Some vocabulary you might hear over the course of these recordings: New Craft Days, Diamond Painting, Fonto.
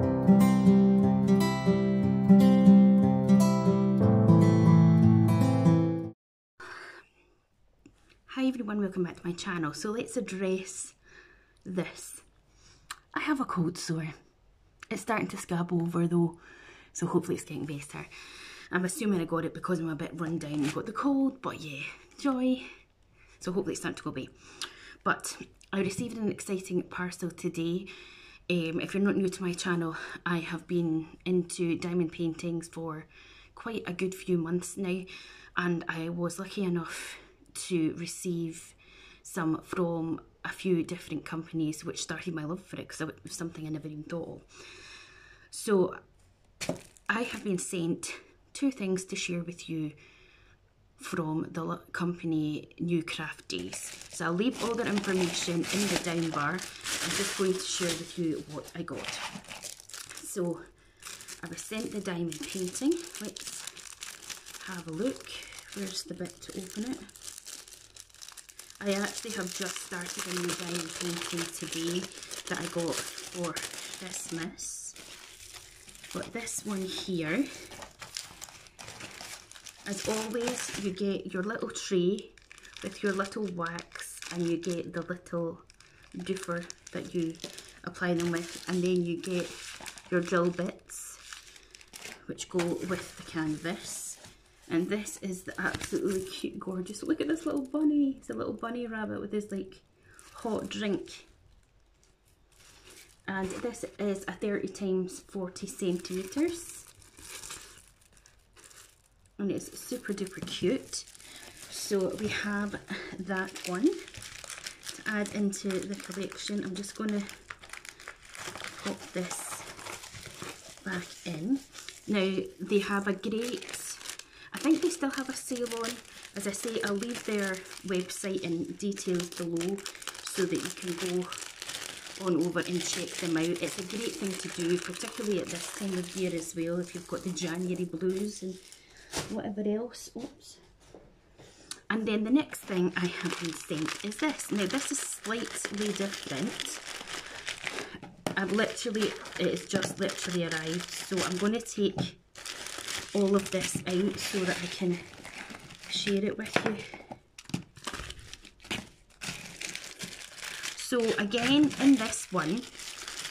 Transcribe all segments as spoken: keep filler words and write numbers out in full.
Hi everyone, welcome back to my channel. So let's address this. I have a cold sore. It's starting to scab over though, so hopefully it's getting better. I'm assuming I got it because I'm a bit run down and got the cold, but yeah, joy. So hopefully it's starting to go away. But I received an exciting parcel today. Um, if you're not new to my channel, I have been into diamond paintings for quite a good few months now, and I was lucky enough to receive some from a few different companies, which started my love for it because it was something I never even thought of. So I have been sent two things to share with you from the company New Craft Days. So I'll leave all their information in the down bar. I'm just going to share with you what I got. So I was sent the diamond painting. Let's have a look. Where's the bit to open it? I actually have just started a new diamond painting today that I got for Christmas. But this one here, as always, you get your little tray with your little wax, and you get the little doofer that you apply them with, and then you get your drill bits which go with the canvas. And this is the absolutely cute, gorgeous, look at this little bunny. It's a little bunny rabbit with his like hot drink. And this is a thirty times forty centimetres. And it's super duper cute. So we have that one to add into the collection. I'm just gonna pop this back in. Now they have a great, I think they still have a sale on. As I say, I'll leave their website and details below so that you can go on over and check them out. It's a great thing to do, particularly at this time of year as well, if you've got the January blues and whatever else. Oops. And then the next thing I have been sent is this. Now this is slightly different. I've literally, it has just literally arrived, so I'm going to take all of this out so that I can share it with you. So again, in this one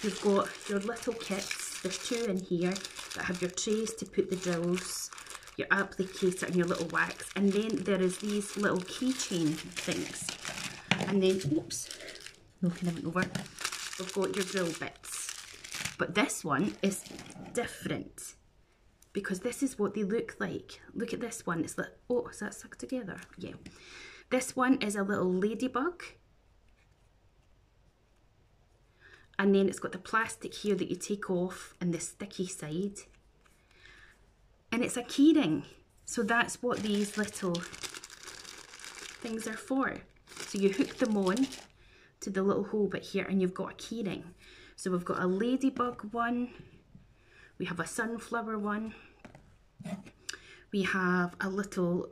you've got your little kits. There's two in here that have your trays to put the drills, your applicator and your little wax, and then there is these little keychain things, and then oops, knocking them over, we've got your drill bits. But this one is different, because this is what they look like. Look at this one, it's like, oh, is that stuck together? Yeah. This one is a little ladybug. And then it's got the plastic here that you take off and the sticky side. And it's a keyring. So that's what these little things are for. So you hook them on to the little hole bit here and you've got a keyring. So we've got a ladybug one. We have a sunflower one. We have a little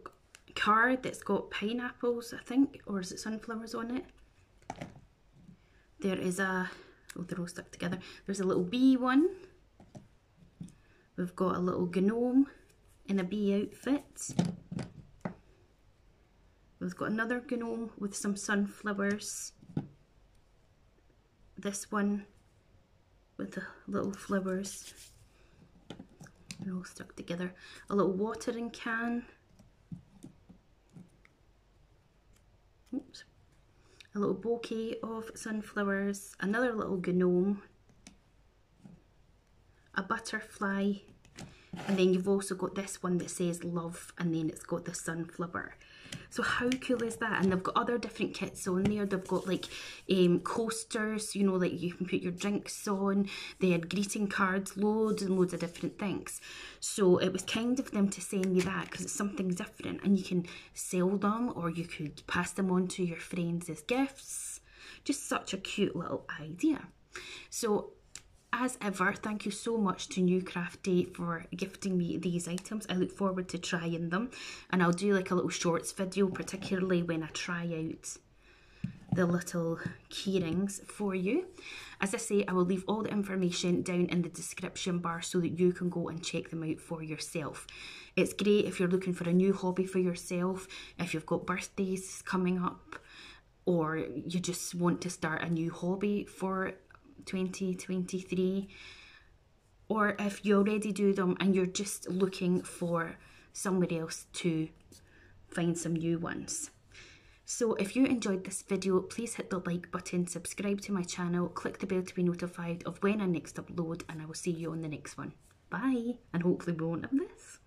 card that's got pineapples, I think, or is it sunflowers on it? There is a, oh, they're all stuck together. There's a little bee one. We've got a little gnome in a bee outfit. We've got another gnome with some sunflowers. This one with the little flowers. They're all stuck together. A little watering can. Oops. A little bouquet of sunflowers. Another little gnome. A butterfly. And then you've also got this one that says love, and then it's got the sunflower. So how cool is that? And they've got other different kits on there. They've got like um, coasters, you know, like you can put your drinks on. They had greeting cards, loads and loads of different things. So it was kind of them to send me that because it's something different, and you can sell them or you could pass them on to your friends as gifts. Just such a cute little idea. So as ever, thank you so much to New Craft Day for gifting me these items. I look forward to trying them, and I'll do like a little shorts video, particularly when I try out the little key rings for you. As I say, I will leave all the information down in the description bar so that you can go and check them out for yourself. It's great if you're looking for a new hobby for yourself, if you've got birthdays coming up, or you just want to start a new hobby for twenty twenty-three, or if you already do them and you're just looking for somewhere else to find some new ones. So if you enjoyed this video, please hit the like button, subscribe to my channel, click the bell to be notified of when I next upload, and I will see you on the next one. Bye, and hopefully we won't have this.